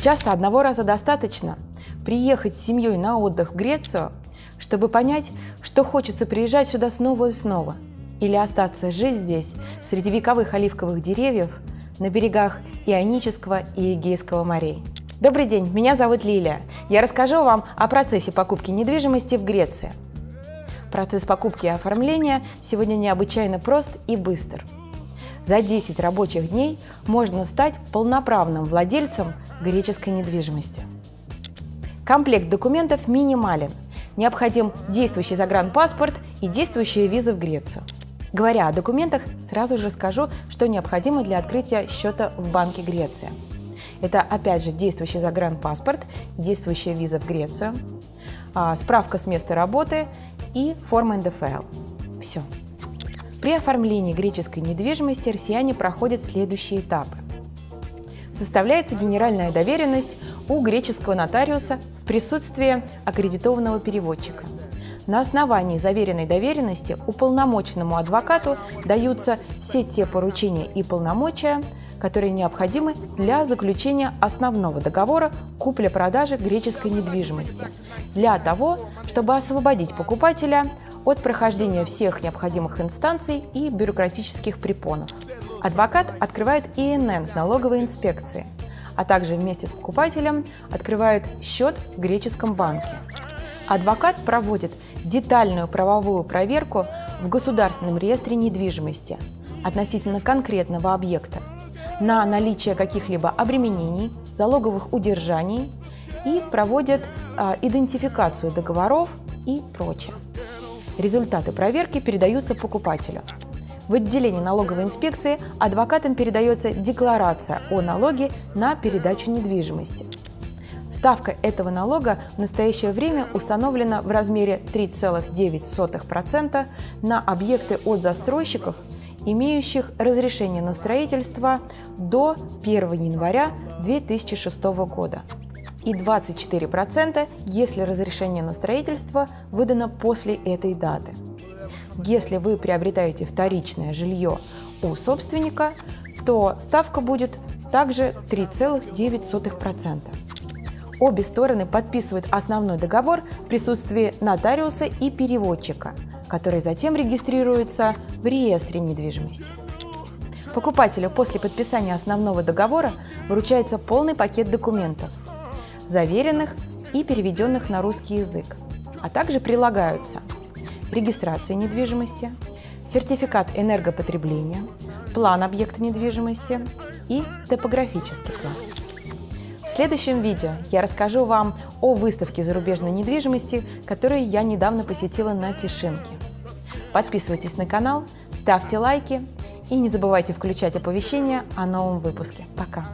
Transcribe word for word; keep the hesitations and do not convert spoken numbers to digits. Часто одного раза достаточно приехать с семьей на отдых в Грецию, чтобы понять, что хочется приезжать сюда снова и снова, или остаться жить здесь, среди вековых оливковых деревьев, на берегах Ионического и Эгейского морей. Добрый день, меня зовут Лилия. Я расскажу вам о процессе покупки недвижимости в Греции. Процесс покупки и оформления сегодня необычайно прост и быстр. За десять рабочих дней можно стать полноправным владельцем греческой недвижимости. Комплект документов минимален. Необходим действующий загранпаспорт и действующие визы в Грецию. Говоря о документах, сразу же скажу, что необходимо для открытия счета в Банке Греции. Это опять же действующий загранпаспорт, действующая виза в Грецию, справка с места работы и форма Н Д Ф Л. Все. При оформлении греческой недвижимости россияне проходят следующие этапы. Составляется генеральная доверенность у греческого нотариуса в присутствии аккредитованного переводчика. На основании заверенной доверенности уполномоченному адвокату даются все те поручения и полномочия, которые необходимы для заключения основного договора купли-продажи греческой недвижимости, для того, чтобы освободить покупателя от прохождения всех необходимых инстанций и бюрократических препонов. Адвокат открывает И Н Н в налоговой инспекции, а также вместе с покупателем открывает счет в греческом банке. Адвокат проводит детальную правовую проверку в Государственном реестре недвижимости относительно конкретного объекта на наличие каких-либо обременений, залоговых удержаний и проводит э, идентификацию договоров и прочее. Результаты проверки передаются покупателю. В отделении налоговой инспекции адвокатам передается декларация о налоге на передачу недвижимости. Ставка этого налога в настоящее время установлена в размере три целых девять сотых процента на объекты от застройщиков, имеющих разрешение на строительство до первого января две тысячи шестого года. И двадцать четыре процента, если разрешение на строительство выдано после этой даты. Если вы приобретаете вторичное жилье у собственника, то ставка будет также три целых девять сотых процента. Обе стороны подписывают основной договор в присутствии нотариуса и переводчика, который затем регистрируется в реестре недвижимости. Покупателю после подписания основного договора вручается полный пакет документов, заверенных и переведенных на русский язык, а также прилагаются регистрация недвижимости, сертификат энергопотребления, план объекта недвижимости и топографический план. В следующем видео я расскажу вам о выставке зарубежной недвижимости, которую я недавно посетила на Тишинке. Подписывайтесь на канал, ставьте лайки и не забывайте включать оповещения о новом выпуске. Пока!